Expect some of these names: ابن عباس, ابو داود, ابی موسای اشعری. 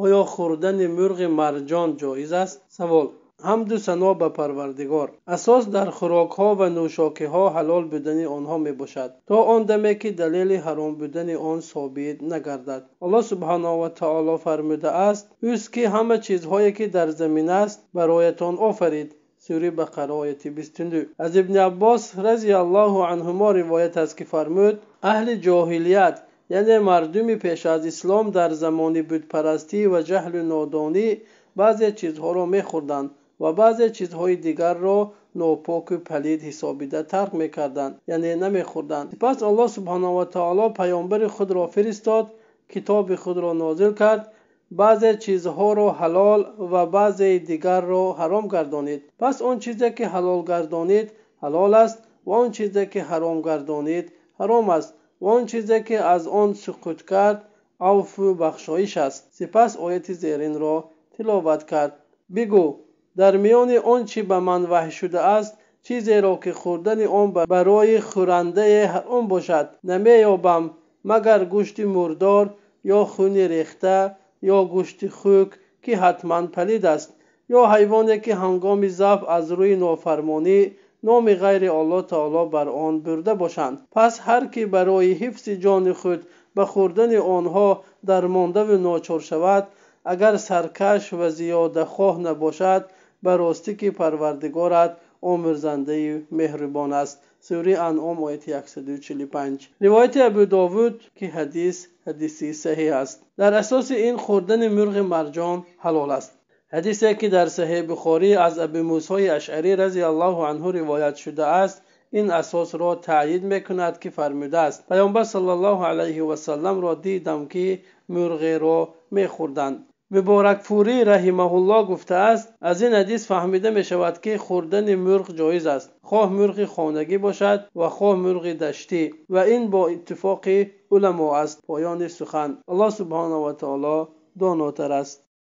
آیا خوردن مرغ مرجان جایز است؟ سوال: حمد و ثنا به پروردگار. اساس در خوراک‌ها و نوشاکه‌ها حلال بودن آنها میباشد تا آن دمی که دلیل حرام بودن آن ثابت نگردد. الله سبحانه و تعالی فرموده است: اوست که همه چیزهایی که در زمین است برایتان آفرید. سوره بقره آیت 22. از ابن عباس رضی الله عنهما روایت است که فرمود: اهل جاهلیت، یعنی مردمی پیش از اسلام، در زمان بتپرستی و جهل و نادانی بعضی چیزها را می‌خوردند و بعضی چیزهای دیگر را ناپاک و پلید حسابیده ترک می‌کردند، یعنی نمی‌خوردند. پس الله سبحانه و تعالی پیامبر خود را فرستاد، کتاب خود را نازل کرد: بعضی چیزها را حلال و بعضی دیگر را حرام گردانید. پس آن چیزی که حلال گردانید حلال است و آن چیزی که حرام گردانید حرام است و آن چیزی که از آن سقوط کرد عفو و بخشایش است. سپس آیت زیرین را تلاوت کرد: بگو، در میان آن چی به من وحی شده است چیزی را که خوردن آن برای خورنده حرام باشد نمی‌یابم مگر گوشت مردار یا خون ریخته یا گوشت خوک که حتما پلید است، یا حیوانی که هنگام ذبح از روی نافرمانی نام غیر الله تعالی بر آن برده باشند. پس هر که برای حفظ جان خود به خوردن آنها درمانده و ناچار شود، اگر سرکش و زیاده خواه نباشد، به راستی که پروردگارت آمرزنده مهربان است. سوره انعام آیه 145. روایت ابو داود که حدیثی صحیح است. در اساس این خوردن مرغ مرجان حلال است. حدیثی که در صحیح بخاری از ابی موسای اشعری رضی الله عنه روایت شده است این اساس را تأیید میکند که فرموده است: پیامبر صلی الله علیه و سلم را دیدم که مرغ را میخوردند. مبارک فوری رحمه الله گفته است: از این حدیث فهمیده می شود که خوردن مرغ جایز است، خواه مرغ خانگی باشد و خواه مرغ دشتی، و این با اتفاق علما است. پایان سخن. الله سبحانه و تعالی داناتر است.